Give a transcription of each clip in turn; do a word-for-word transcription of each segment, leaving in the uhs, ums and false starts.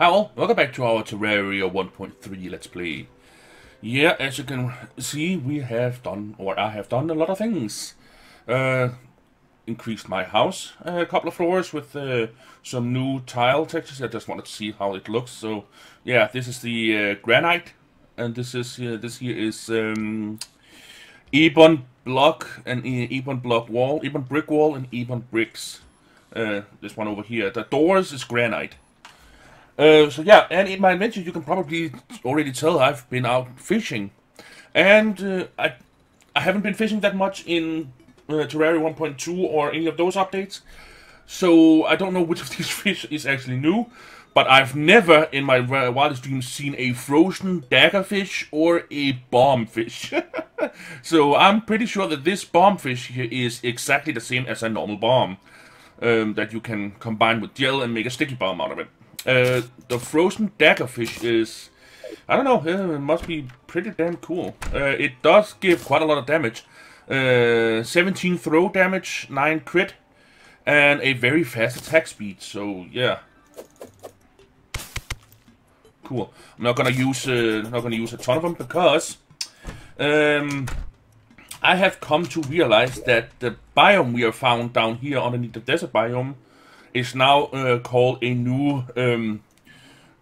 Hi all, welcome back to our Terraria one point three Let's Play. Yeah, as you can see, we have done, or I have done, a lot of things. Uh, increased my house a couple of floors with uh, some new tile textures. I just wanted to see how it looks. So, yeah, this is the uh, granite, and this is uh, this here is um, ebon block and ebon block wall, ebon brick wall, and ebon bricks. Uh, this one over here, the doors is granite. Uh, so yeah, and in my adventure you can probably already tell I've been out fishing, and uh, I I haven't been fishing that much in uh, Terraria one point two or any of those updates, so I don't know which of these fish is actually new, but I've never in my wildest dreams seen a frozen daggerfish or a bombfish. So I'm pretty sure that this bombfish here is exactly the same as a normal bomb, um, that you can combine with gel and make a sticky bomb out of it. Uh, the frozen daggerfish is, I don't know, uh, it must be pretty damn cool. Uh, it does give quite a lot of damage. Uh, seventeen throw damage, nine crit, and a very fast attack speed, so yeah. Cool. I'm not gonna use, uh, not gonna use a ton of them, because um, I have come to realize that the biome we are found down here underneath the desert biome is now uh, called a new, um,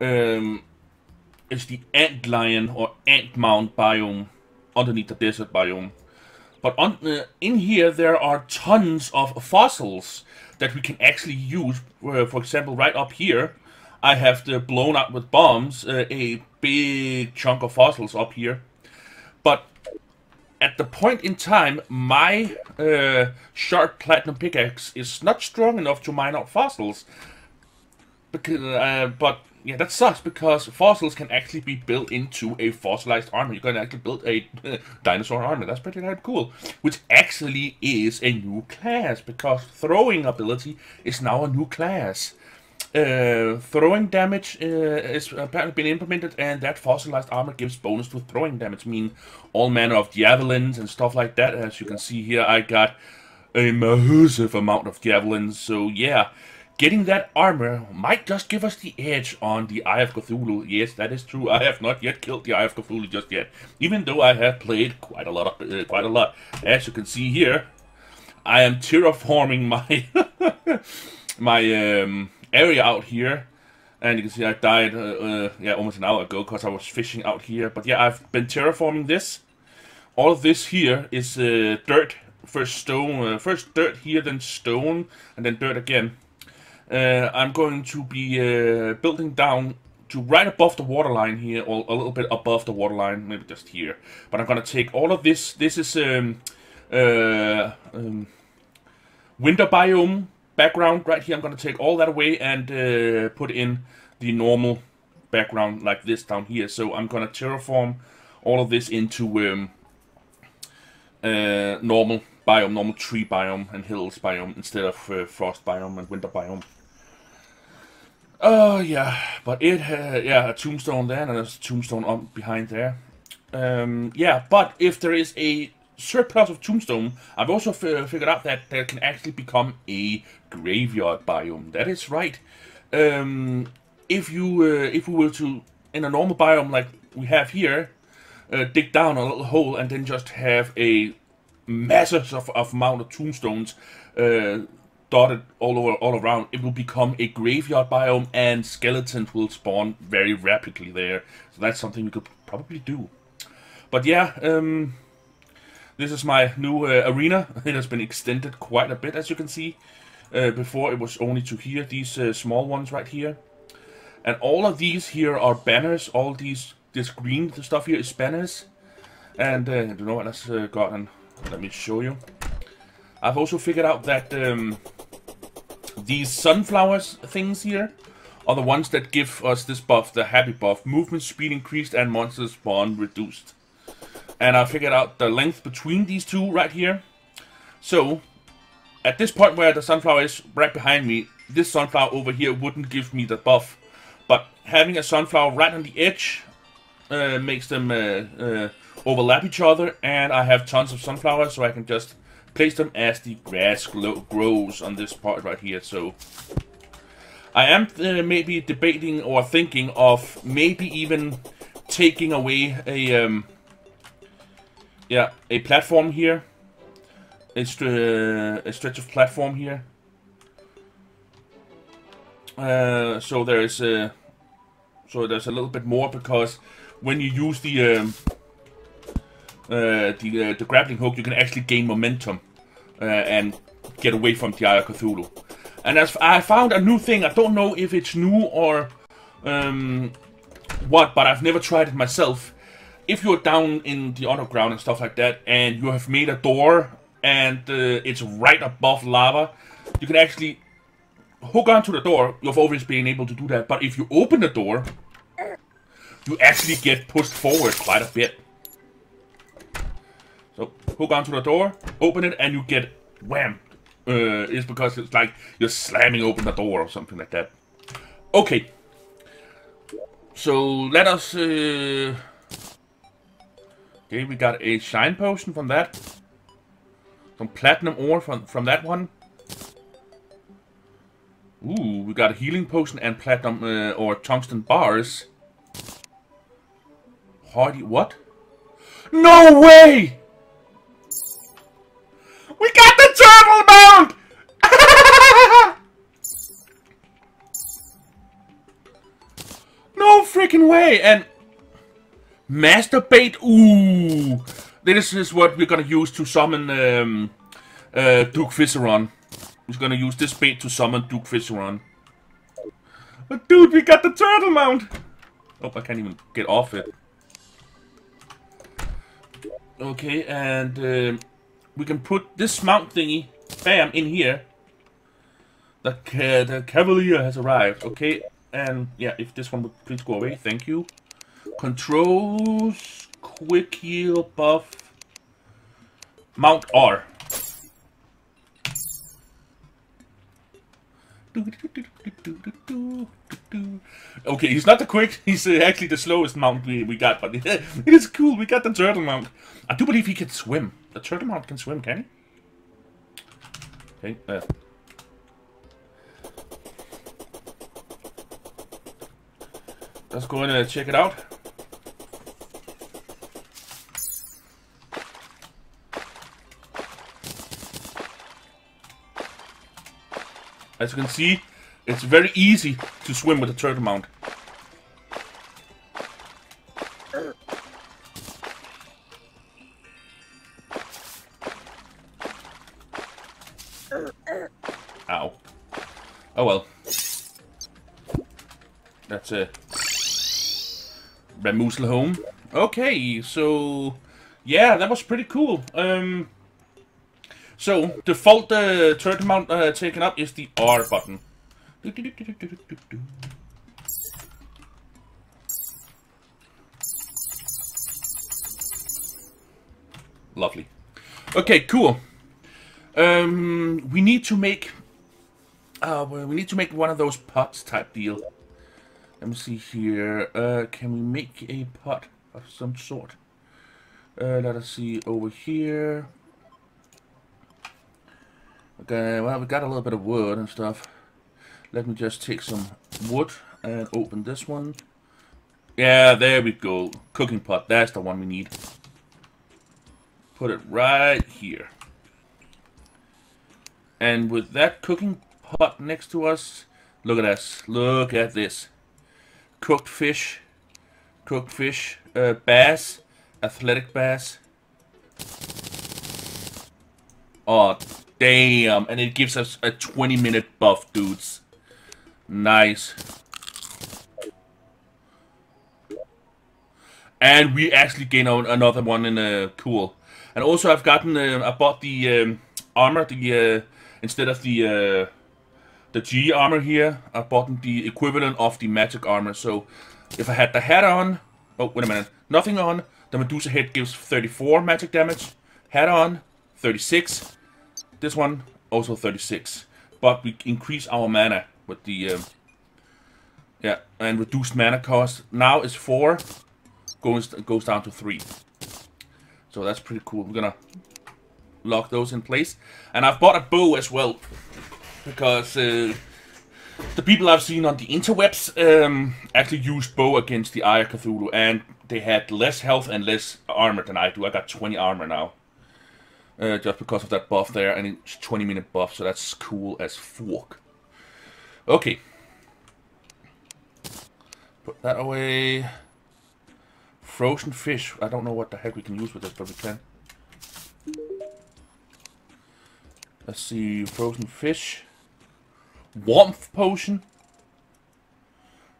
um, it's the antlion or ant mound biome underneath the desert biome. But on, uh, in here there are tons of fossils that we can actually use. Uh, for example, right up here, I have the blown up with bombs, uh, a big chunk of fossils up here. But at the point in time, my uh, sharp platinum pickaxe is not strong enough to mine out fossils. Because, uh, but yeah, that sucks, because fossils can actually be built into a fossilized armor. You can actually build a uh, dinosaur armor. That's pretty damn cool. Which actually is a new class, because throwing ability is now a new class. Uh, throwing damage uh, is apparently been implemented, and that fossilized armor gives bonus to throwing damage, mean all manner of javelins and stuff like that. As you can see here, I got a massive amount of javelins, so yeah, getting that armor might just give us the edge on the Eye of Cthulhu. Yes, that is true. I have not yet killed the Eye of Cthulhu just yet, even though I have played quite a lot of, uh, quite a lot. As you can see here, I am terraforming my my um area out here, and you can see I died uh, uh, yeah, almost an hour ago because I was fishing out here. But yeah, I've been terraforming this. All of this here is uh, dirt, first stone, uh, first dirt here, then stone, and then dirt again. Uh, I'm going to be uh, building down to right above the waterline here, or a little bit above the waterline, maybe just here. But I'm gonna take all of this. This is um, uh, um, winter biome background right here. I'm going to take all that away and uh, put in the normal background like this down here. So I'm going to terraform all of this into um, uh, normal biome, normal tree biome and hills biome, instead of uh, frost biome and winter biome. Oh yeah, but it, uh, yeah, a tombstone there, and there's a tombstone up behind there. Um, yeah, but if there is a surplus of tombstone, I've also f figured out that there can actually become a graveyard biome. That is right. Um, if you uh, if we were to, in a normal biome like we have here, uh, dig down a little hole and then just have a massive of, of amount of tombstones uh, dotted all over all around, it will become a graveyard biome, and skeletons will spawn very rapidly there. So that's something we could probably do. But yeah. Um, This is my new uh, arena. It has been extended quite a bit, as you can see. Uh, before it was only to here, these uh, small ones right here. And all of these here are banners. All these, this green stuff here is banners. And uh, I don't know what that's uh, gotten. Let me show you. I've also figured out that um, these sunflowers things here are the ones that give us this buff, the happy buff. Movement speed increased and monster spawn reduced. And I figured out the length between these two right here. So, at this point where the sunflower is right behind me, this sunflower over here wouldn't give me the buff. But having a sunflower right on the edge uh, makes them uh, uh, overlap each other. And I have tons of sunflowers, so I can just place them as the grass grows on this part right here. So, I am uh, maybe debating or thinking of maybe even taking away a... Um, Yeah, a platform here, a, uh, a stretch of platform here. Uh, so there is a, so there's a little bit more, because when you use the um, uh, the, uh, the grappling hook, you can actually gain momentum uh, and get away from the Eye of Cthulhu. And as I found a new thing, I don't know if it's new or um, what, but I've never tried it myself. If you're down in the underground and stuff like that, and you have made a door, and uh, it's right above lava, you can actually hook onto the door. You've always been able to do that, but if you open the door, you actually get pushed forward quite a bit. So, hook onto the door, open it, and you get whammed. Uh, it's because it's like you're slamming open the door or something like that. Okay. So, let us... Uh, Okay, we got a shine potion from that. Some platinum ore from, from that one. Ooh, we got a healing potion and platinum uh, or tungsten bars. Hardy, what? No way! We got the turtle mount! No freaking way! And... Masturbate, ooh, this is what we're gonna use to summon um, uh, Duke Visseron. We're gonna use this bait to summon Duke Visseron. But dude, we got the turtle mount! Oh, I can't even get off it. Okay, and um, we can put this mount thingy, bam, in here. The, ca the cavalier has arrived, okay, and yeah, if this one would please go away, thank you. Controls, quick heal, buff, mount R. Okay, he's not the quick, he's uh, actually the slowest mount we, we got, but it is cool, we got the turtle mount. I do believe he can swim. The turtle mount can swim, can he? Okay, uh. Let's go in and check it out. As you can see, it's very easy to swim with a turtle mount. Ow. Oh well. That's it. Uh, Ramusel home. Okay, so yeah, that was pretty cool. Um, so default uh, turtle mount uh, taken up is the R button. Lovely. Okay, cool. Um, we need to make. Uh, we need to make one of those pots type deal. Let me see here. Uh, can we make a pot of some sort? Uh, let us see over here. Okay, well, we got a little bit of wood and stuff. Let me just take some wood and open this one. Yeah, there we go. Cooking pot. That's the one we need. Put it right here. And with that cooking pot next to us, look at us. Look at this. Cooked fish, cooked fish, uh, bass, athletic bass. Oh, damn. And it gives us a twenty minute buff, dudes. Nice. And we actually gain another one in a uh, cool. And also I've gotten, uh, I bought the um, armor, the uh, instead of the... Uh, The G armor here, I bought the equivalent of the magic armor. So if I had the hat on, oh, wait a minute, nothing on, the Medusa head gives thirty-four magic damage. Hat on, thirty-six. This one, also thirty-six. But we increase our mana with the, um, yeah, and reduced mana cost. Now is four, goes, goes down to three. So that's pretty cool. We're gonna lock those in place. And I've bought a bow as well, because uh, the people I've seen on the interwebs um, actually used bow against the Eye of Cthulhu, and they had less health and less armor than I do. I got twenty armor now, uh, just because of that buff there, and it's twenty minute buff, so that's cool as fuck. Okay. Put that away. Frozen fish. I don't know what the heck we can use with this, but we can. Let's see, frozen fish. Warmth potion.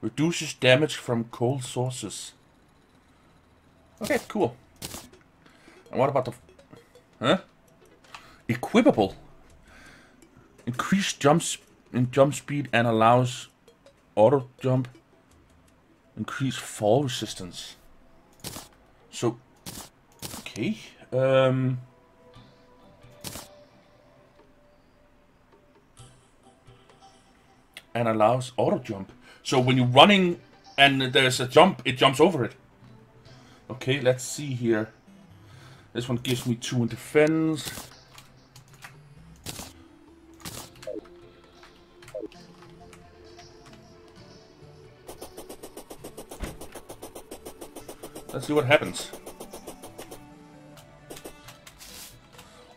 Reduces damage from cold sources. Okay, cool. And what about the... Huh? Equipable. Increased jumps in jump speed and allows auto jump. Increased fall resistance. So... Okay. Um... And allows auto jump. So when you're running and there's a jump, it jumps over it. Okay, let's see here. This one gives me two in defense. Let's see what happens.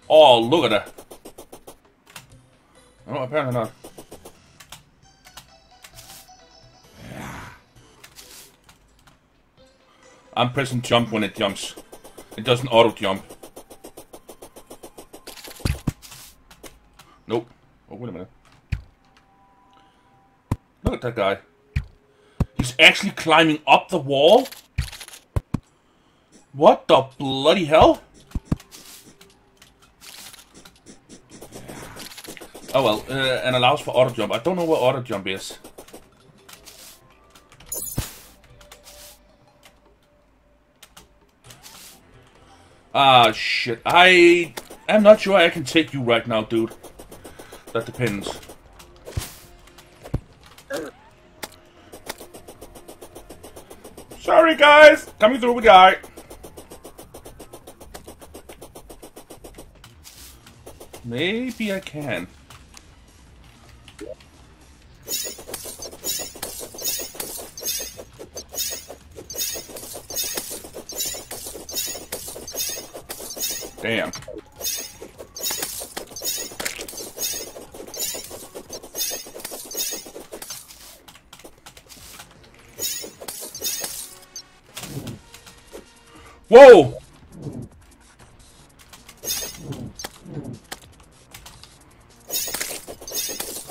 Oh, look at that. Oh, apparently not. I'm pressing jump when it jumps. It doesn't auto jump. Nope. Oh, wait a minute. Look at that guy. He's actually climbing up the wall? What the bloody hell? Oh well, uh, and allows for auto jump. I don't know where auto jump is. Ah, shit. I am not sure I can take you right now, dude. That depends. Sorry, guys. Coming through with the eye. Maybe I can. Damn. Whoa!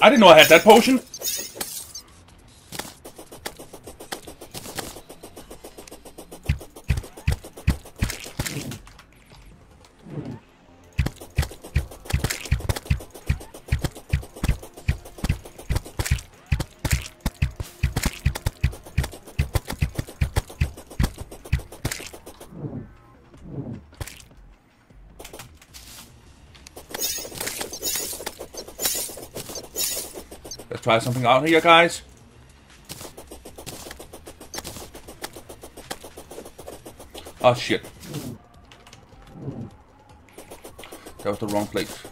I didn't know I had that potion. Try something out here, guys. Oh shit. That was the wrong place.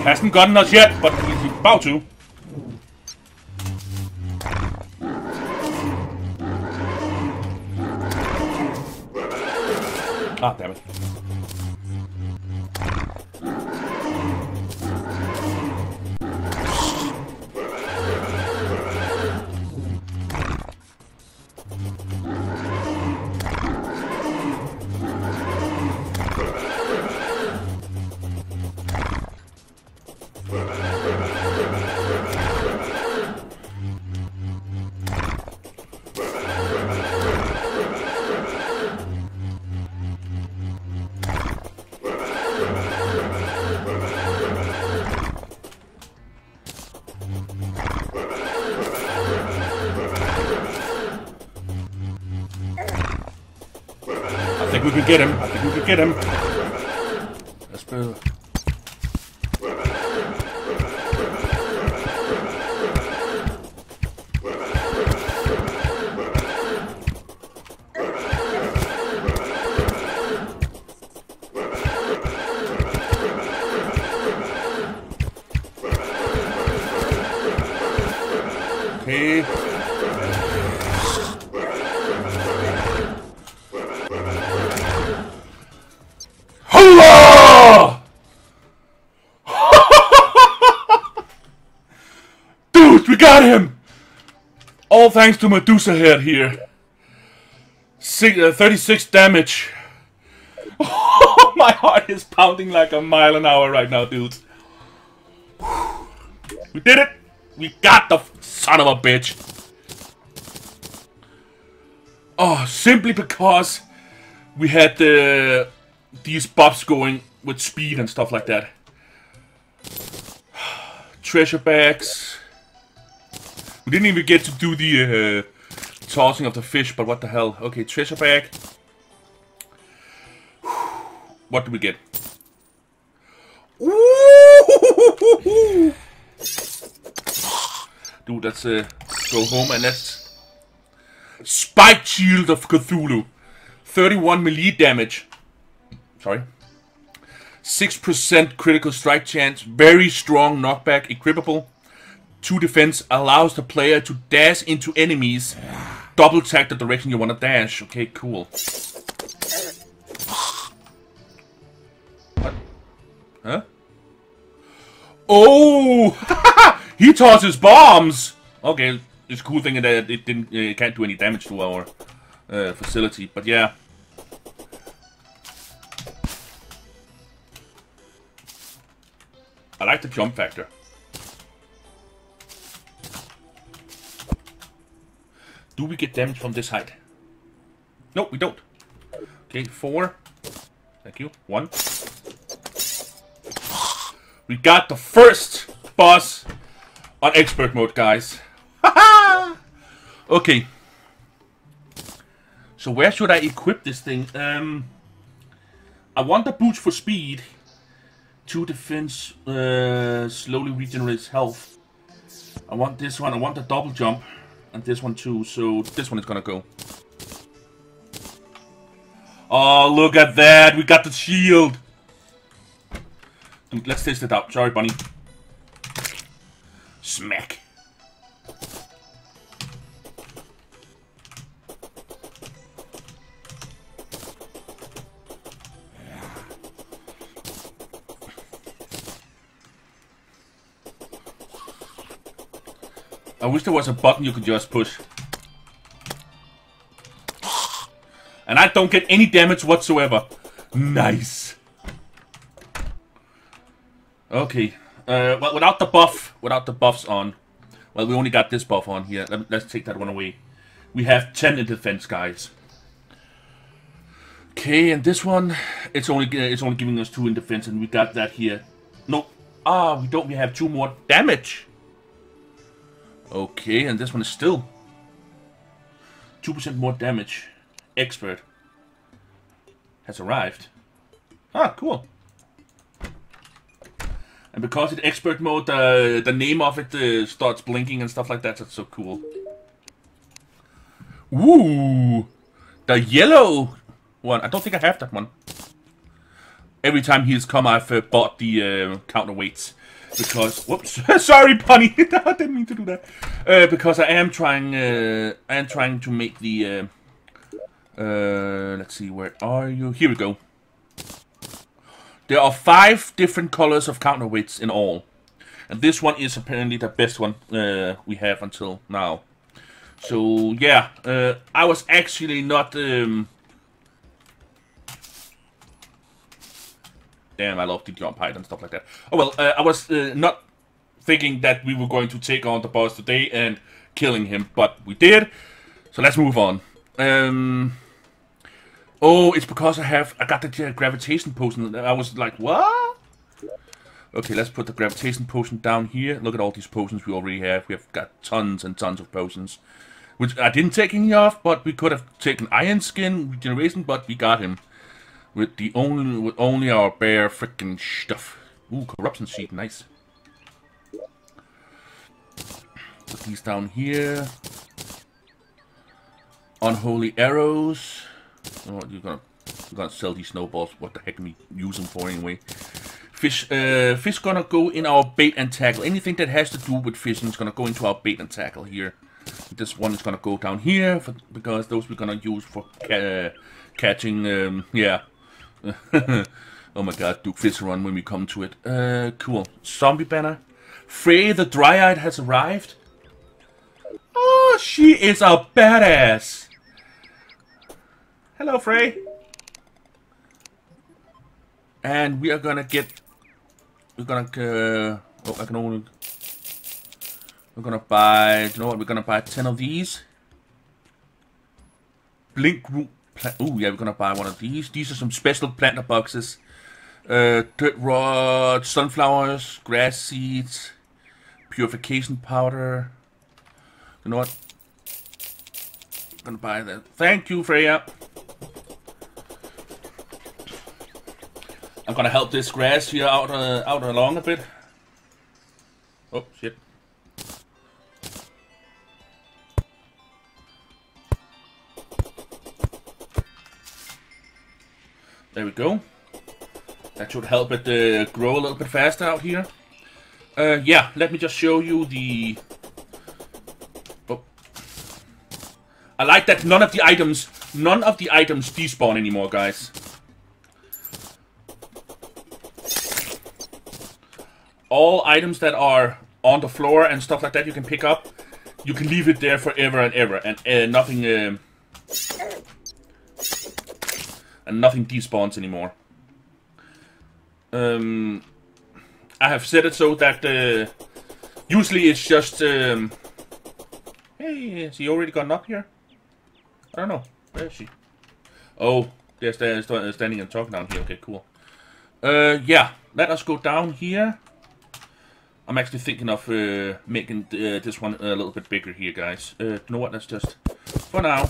He hasn't gotten us yet, but he's about to. Ah, damn it. Get him. I think we can get him. Let's go. Okay. Him! All thanks to Medusa head here. Six, uh, thirty-six damage. Oh, my heart is pounding like a mile an hour right now, dudes. We did it! We got the son of a bitch. Oh, simply because we had the uh, these buffs going with speed and stuff like that. Treasure bags. We didn't even get to do the uh, tossing of the fish, but what the hell. Okay, treasure bag. What do we get? Ooh! Dude, let's uh, go home and let's... Spike Shield of Cthulhu. thirty-one melee damage. Sorry. six percent critical strike chance. Very strong knockback. Equipable. two defense allows the player to dash into enemies. Double tap the direction you want to dash. Okay, cool. What? Huh? Oh! He tosses bombs! Okay, it's a cool thing that it didn't, uh, can't do any damage to our uh, facility, but yeah. I like the jump factor. Do we get damage from this height? No, we don't. Okay, four. Thank you. One. We got the first boss on expert mode, guys. Okay. So where should I equip this thing? Um, I want the boots for speed. Two defense uh, slowly regenerates health. I want this one. I want the double jump. And this one too, so this one is gonna go. Oh, look at that! We got the shield! Dude, let's test it out. Sorry, bunny. Smack. I wish there was a button you could just push. And I don't get any damage whatsoever. Nice. Okay. Uh, well, without the buff, without the buffs on. Well, we only got this buff on here. Let, let's take that one away. We have ten in defense, guys. Okay, and this one, it's only uh, it's only giving us two in defense, and we got that here. No. Ah, we don't. We have two more damage. Okay, and this one is still two percent more damage. Expert has arrived. Ah, cool. And because it's expert mode, uh, the name of it uh, starts blinking and stuff like that. That's so cool. Ooh, the yellow one. I don't think I have that one. Every time he's come, I've uh, bought the uh, counterweights. because whoops, sorry, punny, I didn't mean to do that. Uh, because I am trying, uh, I am trying to make the. Uh, uh, let's see, where are you? Here we go. There are five different colors of counterweights in all, and this one is apparently the best one uh, we have until now. So yeah, uh, I was actually not. Um, Damn, I love the jump height and stuff like that. Oh well, uh, I was uh, not thinking that we were going to take on the boss today and killing him, but we did. So let's move on. Um, oh, it's because I have I got the uh, gravitation potion. I was like, what? Okay, let's put the gravitation potion down here. Look at all these potions we already have. We have got tons and tons of potions, which I didn't take any of, but we could have taken Iron Skin Regeneration, but we got him. With the only with only our bare freaking stuff. Ooh, corruption sheet, nice. Put these down here. Unholy arrows. Oh, you're gonna you're gonna sell these snowballs. What the heck can we use them for anyway? Fish, uh, fish gonna go in our bait and tackle. Anything that has to do with fishing is gonna go into our bait and tackle here. This one is gonna go down here for, because those we're gonna use for uh, catching. Um, yeah. Oh my god, Duke Visseron when we come to it. Uh, cool. Zombie banner. Frey the Dryad has arrived. Oh, she is a badass. Hello, Frey. And we are gonna get... We're gonna... Uh, oh, I can only... We're gonna buy... You know what? We're gonna buy ten of these. Blink root. Oh yeah, we're gonna buy one of these. These are some special planter boxes. Uh, dirt rod, sunflowers, grass seeds, purification powder. You know what? I'm gonna buy that. Thank you, Freya. I'm gonna help this grass here out, uh, out along a bit. Oh shit. There we go. That should help it uh, grow a little bit faster out here. Uh, yeah, let me just show you the... Oh. I like that none of the items, none of the items despawn anymore, guys. All items that are on the floor and stuff like that you can pick up, you can leave it there forever and ever, and uh, nothing... Uh, And nothing despawns anymore. Um, I have set it so that uh, usually it's just. Um, hey, has he already gotten up here? I don't know. Where is she? Oh, there's there standing and talking down here. Okay, cool. Uh, yeah, let us go down here. I'm actually thinking of uh, making uh, this one a little bit bigger here, guys. Uh, you know what? That's just for now.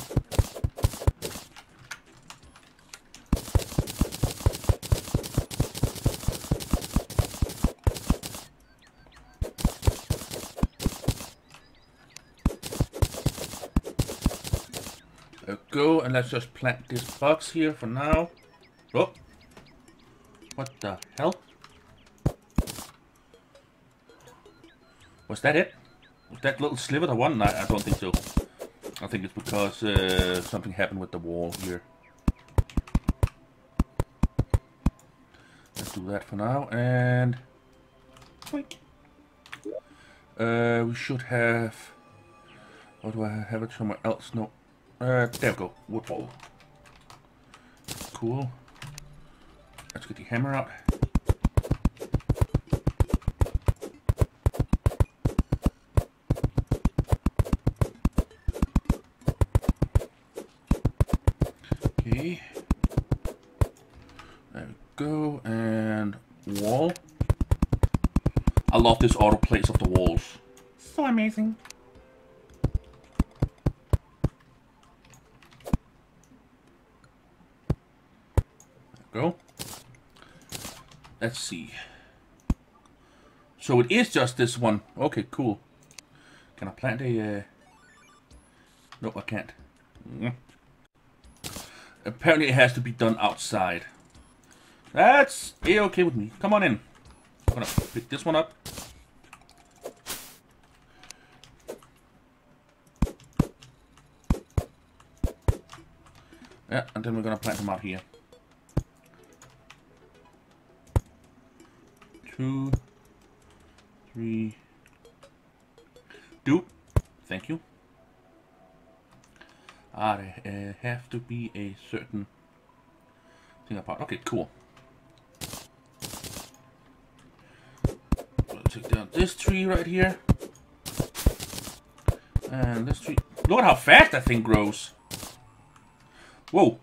Go and let's just plant this box here for now. Oh, what the hell? Was that it? Was that little sliver the one? I, I don't think so. I think it's because uh, something happened with the wall here. Let's do that for now and... Quick. Uh, we should have... Or do I have it somewhere else? No. Uh, there we go, wood ball. Cool. Let's get the hammer out. Okay. There we go, and wall. I love this auto place of the walls. So amazing. Go. Let's see. So it is just this one. Okay, cool. Can I plant a... Uh... No, I can't. Mm. Apparently it has to be done outside. That's a-okay with me. Come on in. I'm gonna pick this one up. Yeah, and then we're gonna plant them out here. Two, three, two. Thank you. Ah, they uh, have to be a certain thing apart. Okay, cool. We'll take down this tree right here, and this tree. Look at how fast that thing grows. Whoa!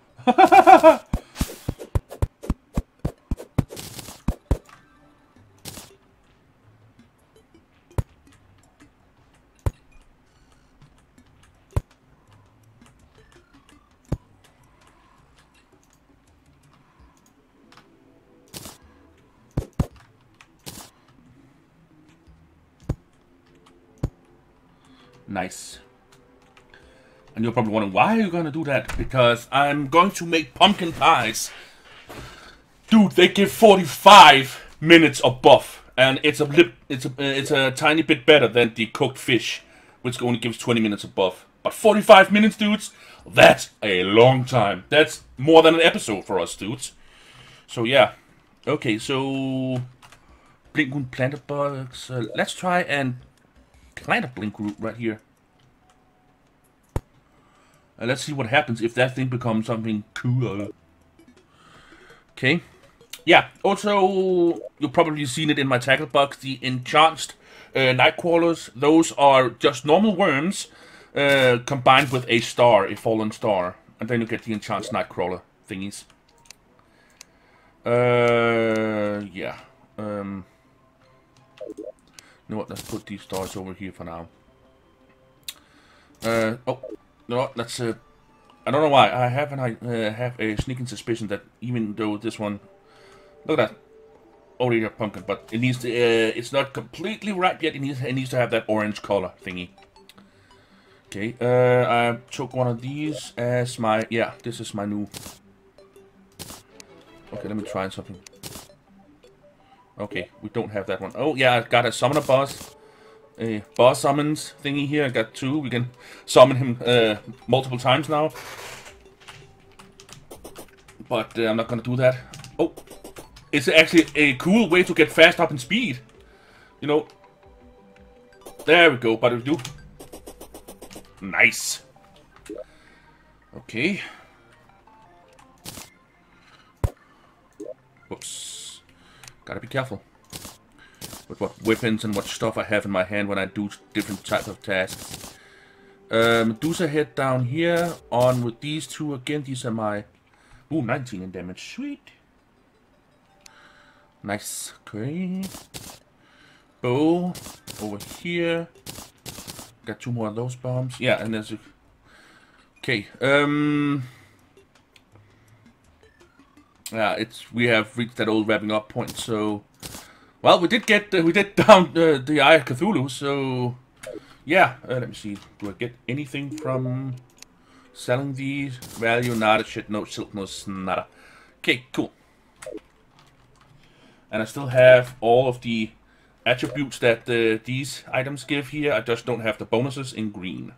Nice. And you're probably wondering, why are you gonna do that? Because I'm going to make pumpkin pies. Dude, they give forty-five minutes of buff, and it's a lip, it's a, it's a tiny bit better than the cooked fish, which only gives twenty minutes of buff. But forty-five minutes, dudes, that's a long time. That's more than an episode for us, dudes. So yeah, okay, so Blinkroot planter bugs. Uh, let's try and plant a Blinkroot right here. Uh, let's see what happens if that thing becomes something cool. Okay. Yeah, also, you've probably seen it in my tackle box, the Enchanted uh, Nightcrawlers. Those are just normal worms uh, combined with a star, a fallen star. And then you get the Enchanted Nightcrawler thingies. Uh, yeah. Um, you know what, let's put these stars over here for now. Uh, oh. No, that's a. Uh, I don't know why. I have an. I uh, have a sneaking suspicion that even though this one, look at that, already a pumpkin, but it needs to. Uh, it's not completely ripe yet. It needs. It needs to have that orange color thingy. Okay. Uh, I took one of these as my. Yeah, this is my new. Okay, let me try something. Okay, we don't have that one. Oh yeah, I got a summoner boss. A boss summons thingy here. I got two. We can summon him uh, multiple times now. But uh, I'm not gonna do that. Oh, it's actually a cool way to get fast up in speed. You know. There we go. But we do. Nice. Okay. Whoops. Gotta be careful with what weapons and what stuff I have in my hand when I do different types of tasks. Uh, Medusa head down here. On with these two again. These are my... Ooh, nineteen in damage. Sweet. Nice. Okay. Bow. Over here. Got two more of those bombs. Yeah, and there's a... Okay. Um... Yeah, it's... We have reached that old wrapping up point, so... Well, we did get, uh, we did down uh, the Eye of Cthulhu, so, yeah, uh, let me see, do I get anything from selling these? Value, nada, shit, no, silk, no, nada. Okay, cool. And I still have all of the attributes that uh, these items give here, I just don't have the bonuses in green.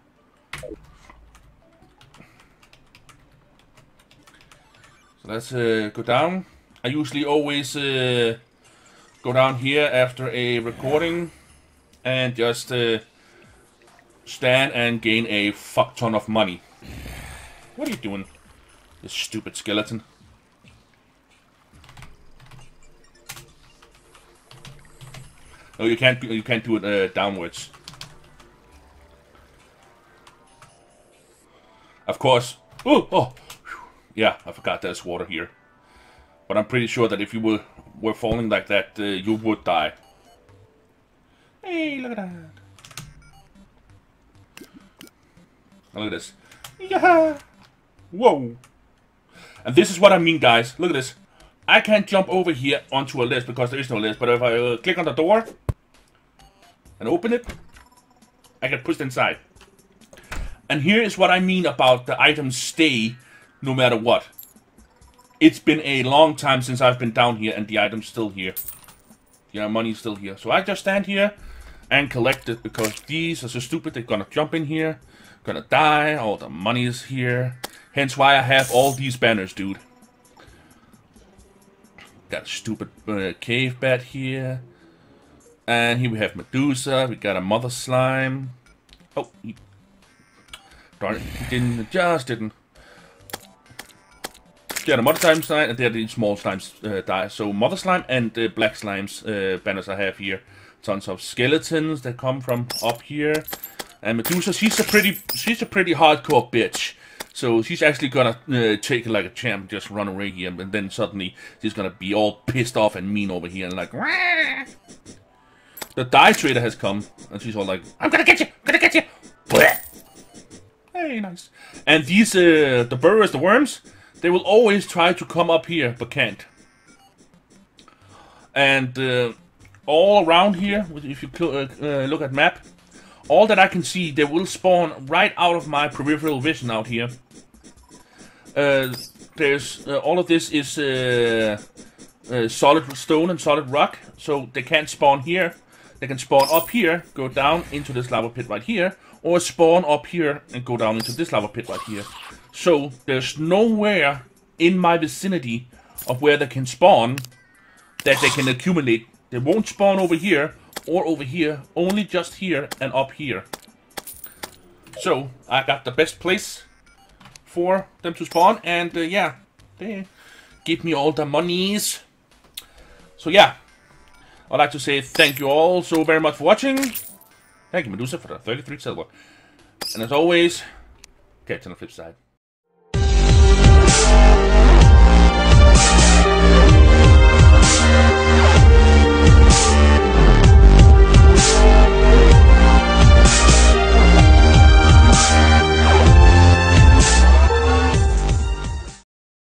So let's uh, go down. I usually always... Uh, Go down here after a recording and just uh, stand and gain a fuck ton of money. What are you doing, this stupid skeleton? No, you can't. You can't do it uh, downwards. Of course. Ooh, oh, whew. Yeah. I forgot there's water here. But I'm pretty sure that if you were were falling like that, uh, you would die. Hey, look at that! Now look at this. Yeah! Whoa! And this is what I mean, guys. Look at this. I can't jump over here onto a list because there is no list. But if I uh, click on the door and open it, I get pushed inside. And here is what I mean about the items stay no matter what. It's been a long time since I've been down here, and the item's still here. Yeah, money's still here. So I just stand here and collect it because these are so stupid. They're gonna jump in here, gonna die. All the money is here. Hence why I have all these banners, dude. Got a stupid uh, cave bat here. And here we have Medusa. We got a mother slime. Oh, he... darn it. He didn't, just didn't. Yeah, the mother slime slime, and there are the small slimes uh, die. So mother slime and the uh, black slimes uh, banners I have here. Tons of skeletons that come from up here. And Medusa, she's a pretty, she's a pretty hardcore bitch. So she's actually gonna uh, take it like a champ, just run away here, and then suddenly she's gonna be all pissed off and mean over here, and like, wah! The die trader has come, and she's all like, "I'm gonna get you, I'm gonna get you!" Blech. Hey, nice. And these, uh, the burrowers, the worms, they will always try to come up here, but can't. And uh, all around here, if you uh, uh, look at map. All that I can see, they will spawn right out of my peripheral vision out here. Uh, there's uh, all of this is uh, uh, solid stone and solid rock, so they can't spawn here. They can spawn up here, go down into this lava pit right here, or spawn up here and go down into this lava pit right here. So there's nowhere in my vicinity of where they can spawn that they can accumulate. They won't spawn over here. Or over here, only just here and up here. So I got the best place for them to spawn, and uh, yeah, they give me all the monies. So yeah, I'd like to say thank you all so very much for watching. Thank you, Medusa, for the thirty-three silver. And as always, catch you on the flip side.